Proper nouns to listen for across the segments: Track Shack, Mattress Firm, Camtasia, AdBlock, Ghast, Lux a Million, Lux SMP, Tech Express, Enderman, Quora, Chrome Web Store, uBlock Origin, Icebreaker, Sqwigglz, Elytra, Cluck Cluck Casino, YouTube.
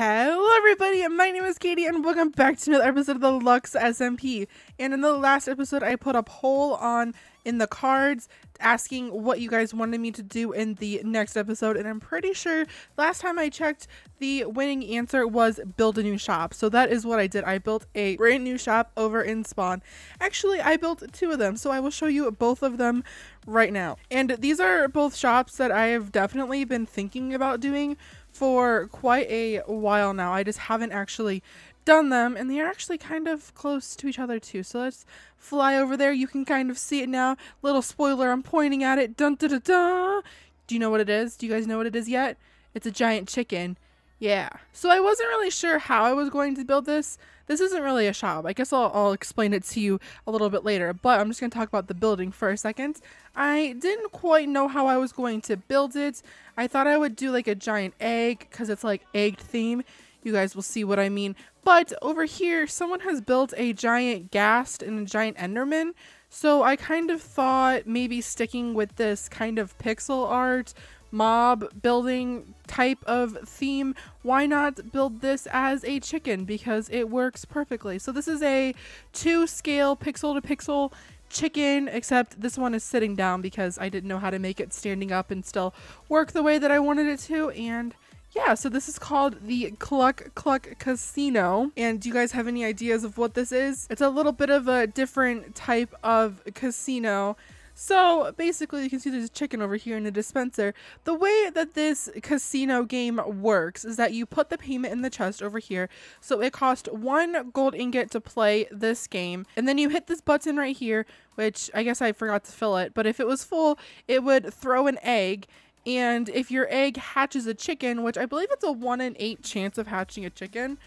Hello everybody, my name is Katie and welcome back to another episode of the Lux SMP. And in the last episode I put a poll on in the cards asking what you guys wanted me to do in the next episode, and I'm pretty sure last time I checked the winning answer was build a new shop. So that is what I did. I built a brand new shop over in Spawn. Actually, I built two of them, so I will show you both of them right now. And these are both shops that I have definitely been thinking about doing for quite a while now. I just haven't actually done them, and they are actually kind of close to each other too. So let's fly over there. You can kind of see it now. Little spoiler, I'm pointing at it. Dun da da da. Do you know what it is? Do you guys know what it is yet? It's a giant chicken. Yeah. So I wasn't really sure how I was going to build this. This isn't really a shop. I guess I'll explain it to you a little bit later, but I'm just going to talk about the building for a second. I didn't quite know how I was going to build it. I thought I would do like a giant egg because it's like egg theme. You guys will see what I mean. But over here, someone has built a giant Ghast and a giant Enderman. So I kind of thought maybe sticking with this kind of pixel art mob building type of theme, why not build this as a chicken, because it works perfectly. So this is a 2 scale pixel to pixel chicken, except this one is sitting down because I didn't know how to make it standing up and still work the way that I wanted it to. And yeah, so this is called the Cluck Cluck Casino. And do you guys have any ideas of what this is? It's a little bit of a different type of casino. So basically, you can see there's a chicken over here in a dispenser. The way that this casino game works is that you put the payment in the chest over here. So it costs 1 gold ingot to play this game. And then you hit this button right here, which I guess I forgot to fill it. But if it was full, it would throw an egg. And if your egg hatches a chicken, which I believe it's a 1 in 8 chance of hatching a chicken,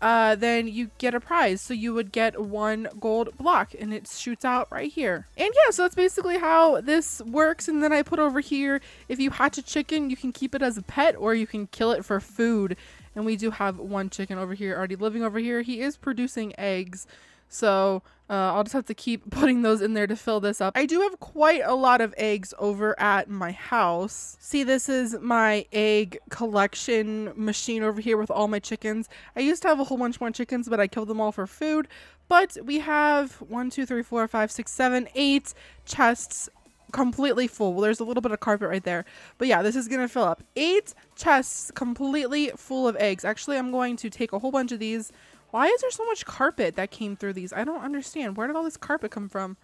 then you get a prize. So you would get 1 gold block, and it shoots out right here. And yeah, so that's basically how this works. And then I put over here, if you hatch a chicken, you can keep it as a pet or you can kill it for food. And we do have 1 chicken over here already living over here. He is producing eggs. So I'll just have to keep putting those in there to fill this up. I do have quite a lot of eggs over at my house. See, this is my egg collection machine over here with all my chickens. I used to have a whole bunch more chickens, but I killed them all for food. But we have 1, 2, 3, 4, 5, 6, 7, 8 chests completely full. Well, there's a little bit of carpet right there, but yeah, this is gonna fill up 8 chests completely full of eggs. Actually, I'm going to take a whole bunch of these. Why is there so much carpet that came through these? I don't understand. Where did all this carpet come from?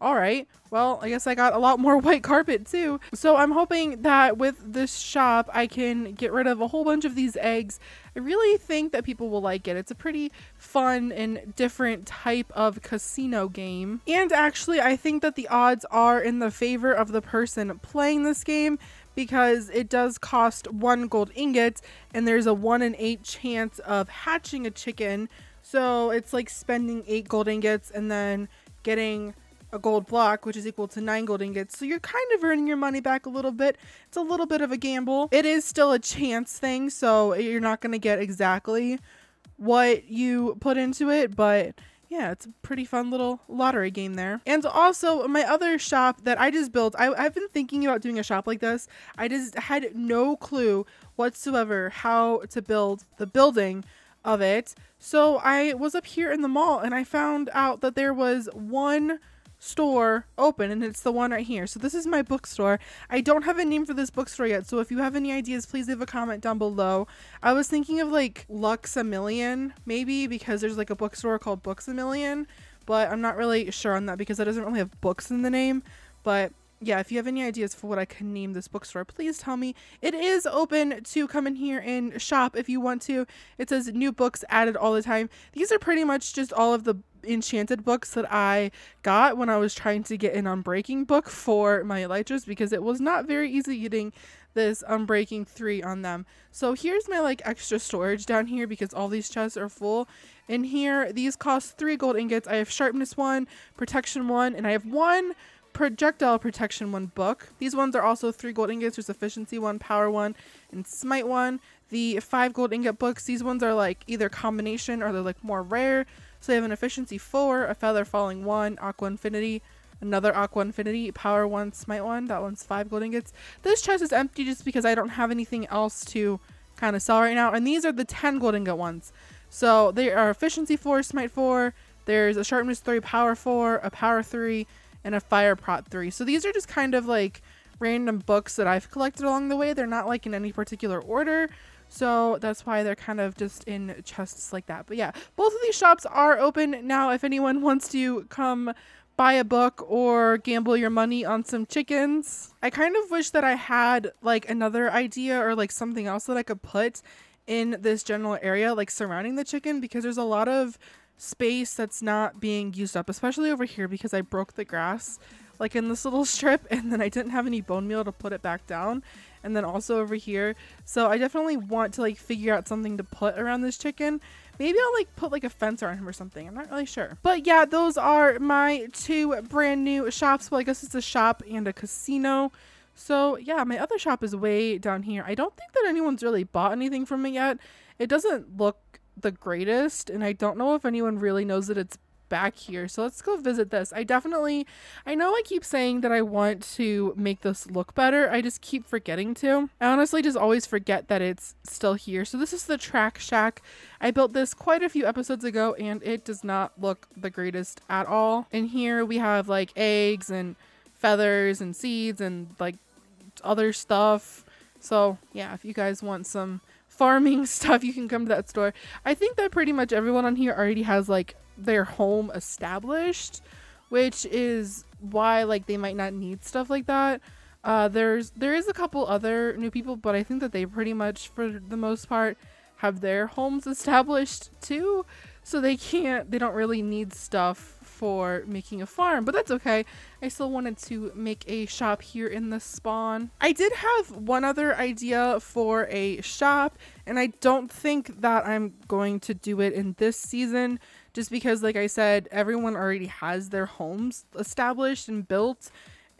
All right. Well, I guess I got a lot more white carpet too. So I'm hoping that with this shop, I can get rid of a whole bunch of these eggs. I really think that people will like it. It's a pretty fun and different type of casino game. And actually, I think that the odds are in the favor of the person playing this game, because it does cost 1 gold ingot and there's a 1 in 8 chance of hatching a chicken. So it's like spending 8 gold ingots and then getting a gold block, which is equal to 9 gold ingots. So you're kind of earning your money back a little bit. It's a little bit of a gamble. It is still a chance thing, so you're not going to get exactly what you put into it, but yeah, it's a pretty fun little lottery game there. And also, my other shop that I just built, I've been thinking about doing a shop like this. I just had no clue whatsoever how to build the building of it. So I was up here in the mall and I found out that there was one store open, and it's the one right here. So this is my bookstore. I don't have a name for this bookstore yet, so if you have any ideas, please leave a comment down below. I was thinking of like Lux a Million maybe, because there's like a bookstore called Books a Million, but I'm not really sure on that because that doesn't really have books in the name. But yeah, if you have any ideas for what I can name this bookstore, please tell me. It is open to come in here and shop if you want to. It says new books added all the time. These are pretty much just all of the enchanted books that I got when I was trying to get an Unbreaking book for my Elytras, because it was not very easy getting this Unbreaking 3 on them. So here's my like extra storage down here because all these chests are full. In here, these cost 3 gold ingots. I have sharpness 1, protection 1, and I have 1 projectile protection 1 book. These ones are also 3 gold ingots. There's efficiency 1, power 1, and smite 1. The 5 gold ingot books, these ones are like either combination or they're like more rare. So they have an efficiency 4, a feather falling 1, aqua infinity, another aqua infinity, power 1, smite 1. That one's 5 gold ingots. This chest is empty just because I don't have anything else to kind of sell right now. And these are the 10 gold ingot ones. So they are efficiency 4, smite 4, there's a sharpness 3, power 4, a power 3, and a fire prot 3. So these are just kind of like random books that I've collected along the way. They're not like in any particular order. So that's why they're kind of just in chests like that. But yeah, both of these shops are open now if anyone wants to come buy a book or gamble your money on some chickens. I kind of wish that I had like another idea or like something else that I could put in this general area like surrounding the chicken, because there's a lot of space that's not being used up, especially over here because I broke the grass like in this little strip and then I didn't have any bone meal to put it back down, and then also over here. So I definitely want to like figure out something to put around this chicken. Maybe I'll like put like a fence around him or something. I'm not really sure. But yeah, those are my two brand new shops. Well, I guess it's a shop and a casino. So yeah, my other shop is way down here. I don't think that anyone's really bought anything from it yet. It doesn't look the greatest and I don't know if anyone really knows that it's back here. So let's go visit this. I know I keep saying that I want to make this look better. I just keep forgetting to. I honestly just always forget that it's still here. So this is the Track Shack. I built this quite a few episodes ago and it does not look the greatest at all. In here we have like eggs and feathers and seeds and like other stuff. So yeah, if you guys want some farming stuff, you can come to that store. I think that pretty much everyone on here already has like their home established, which is why like they might not need stuff like that. There is a couple other new people, but I think that they pretty much for the most part have their homes established too, so they don't really need stuff for making a farm. But that's okay, I still wanted to make a shop here in the spawn. I did have one other idea for a shop and I don't think that I'm going to do it in this season, just because like I said, everyone already has their homes established and built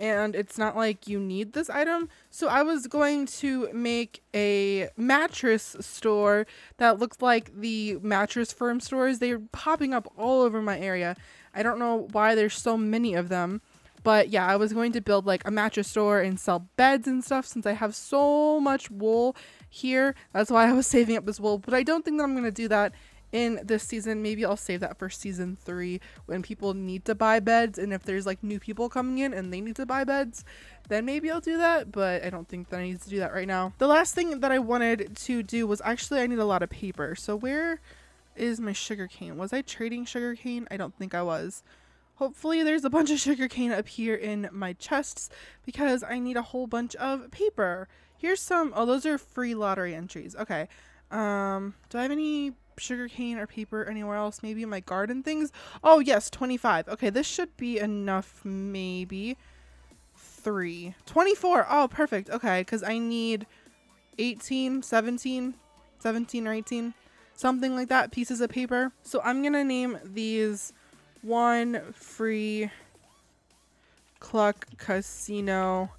and it's not like you need this item. So I was going to make a mattress store that looked like the Mattress Firm stores. They're popping up all over my area. I don't know why there's so many of them, but yeah, I was going to build like a mattress store and sell beds and stuff since I have so much wool here. That's why I was saving up this wool, but I don't think that I'm going to do that in this season. Maybe I'll save that for season 3 when people need to buy beds, and if there's like new people coming in and they need to buy beds, then maybe I'll do that, but I don't think that I need to do that right now. The last thing that I wanted to do was actually I need a lot of paper. So where is my sugarcane? Was I trading sugarcane? I don't think I was. Hopefully there's a bunch of sugarcane up here in my chests because I need a whole bunch of paper. Here's some. Oh, those are free lottery entries. Okay. Do I have any sugarcane or paper anywhere else? Maybe my garden things. Oh yes, 25. Okay, this should be enough. Maybe 3 24. Oh perfect. Okay, because I need 17 or 18, something like that, pieces of paper. So I'm gonna name these one free Cluck Casino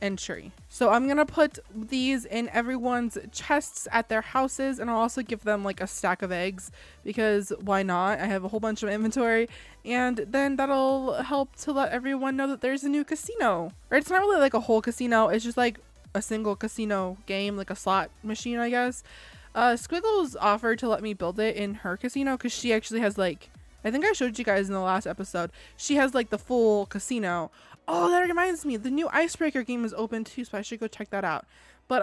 entry. So I'm gonna put these in everyone's chests at their houses, and I'll also give them like a stack of eggs because why not? I have a whole bunch of inventory, and then that'll help to let everyone know that there's a new casino. Or it's not really like a whole casino, it's just like a single casino game, like a slot machine, I guess. Sqwigglz offered to let me build it in her casino because she actually has like, I think I showed you guys in the last episode, she has like the full casino. Oh, that reminds me, the new Icebreaker game is open too, so I should go check that out. But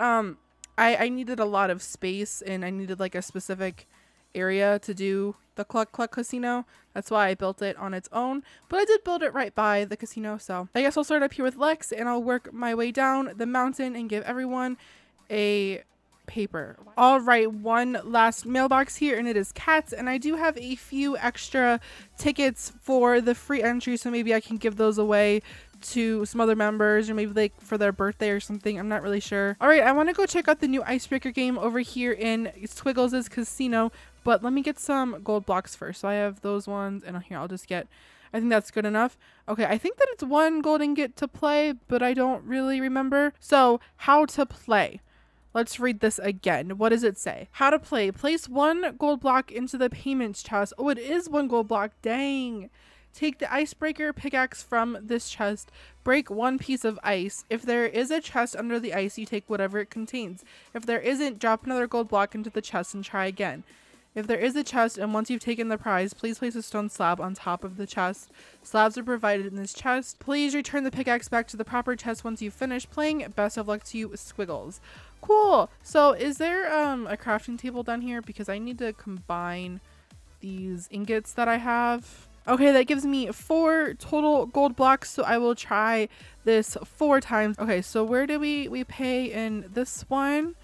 I needed a lot of space and I needed like a specific area to do the Cluck Cluck Casino. That's why I built it on its own, but I did build it right by the casino. So I guess I'll start up here with Lex and I'll work my way down the mountain and give everyone a paper. All right, one last mailbox here, and it is cats, and I do have a few extra tickets for the free entry, so maybe I can give those away to some other members, or maybe like for their birthday or something. I'm not really sure. All right, I want to go check out the new Icebreaker game over here in Sqwigglz's casino, but let me get some gold blocks first. So I have those ones, and here I'll just get, I think that's good enough. Okay, I think that it's 1 gold ingot to play, but I don't really remember. So how to play. Let's read this again. What does it say? How to play. Place 1 gold block into the payments chest. Oh, it is 1 gold block. Dang. Take the icebreaker pickaxe from this chest. Break one piece of ice. If there is a chest under the ice, you take whatever it contains. If there isn't, drop another gold block into the chest and try again. If there is a chest, and once you've taken the prize, please place a stone slab on top of the chest. Slabs are provided in this chest. Please return the pickaxe back to the proper chest once you've finished playing. Best of luck to you, Sqwigglz. Cool! So is there a crafting table down here? Because I need to combine these ingots that I have. Okay, that gives me 4 total gold blocks, so I will try this 4 times. Okay, so where do we pay in this one?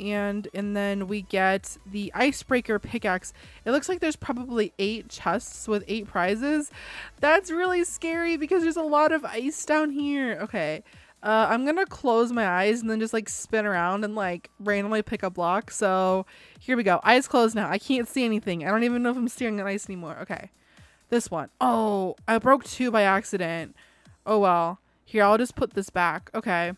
And then we get the icebreaker pickaxe. It looks like there's probably 8 chests with 8 prizes. That's really scary because there's a lot of ice down here. Okay, I'm gonna close my eyes and then just like spin around and like randomly pick a block. So here we go. Eyes closed now. I can't see anything. I don't even know if I'm staring at ice anymore. Okay, this one. Oh, I broke 2 by accident. Oh well. Here, I'll just put this back. Okay.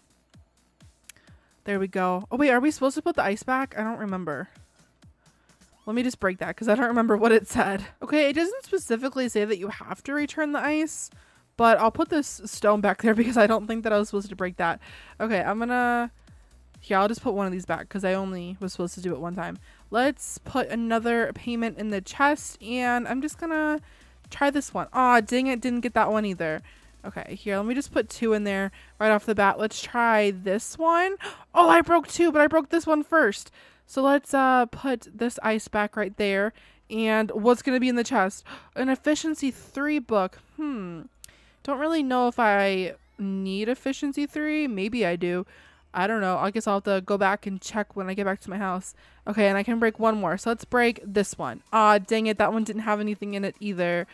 There we go. Oh wait, are we supposed to put the ice back? I don't remember. Let me just break that because I don't remember what it said. Okay, it doesn't specifically say that you have to return the ice, but I'll put this stone back there because I don't think that I was supposed to break that. Okay, I'm gonna... Here, I'll just put one of these back because I only was supposed to do it one time. Let's put another payment in the chest, and I'm just gonna try this one. Aw, dang it, didn't get that one either. Okay, here, let me just put 2 in there right off the bat. Let's try this one. Oh, I broke 2, but I broke this one first. So let's put this ice back right there. And what's going to be in the chest? An efficiency 3 book. Don't really know if I need efficiency 3. Maybe I do. I don't know. I guess I'll have to go back and check when I get back to my house. Okay, and I can break one more. So let's break this one. Ah, dang it. That one didn't have anything in it either.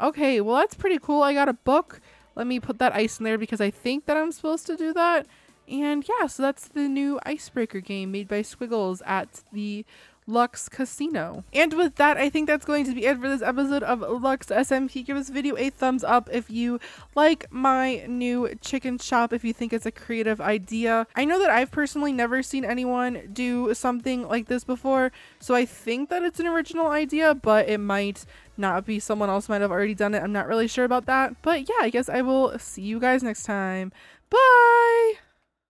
Okay, well, that's pretty cool. I got a book. Let me put that ice in there because I think that I'm supposed to do that. And yeah, so that's the new Icebreaker game made by Sqwigglz at the Lux Casino. And with that, I think that's going to be it for this episode of Lux SMP. Give this video a thumbs up if you like my new chicken shop, if you think it's a creative idea. I know that I've personally never seen anyone do something like this before, so I think that it's an original idea, but it might not be. Someone else might have already done it. I'm not really sure about that. But yeah, I guess I will see you guys next time. Bye!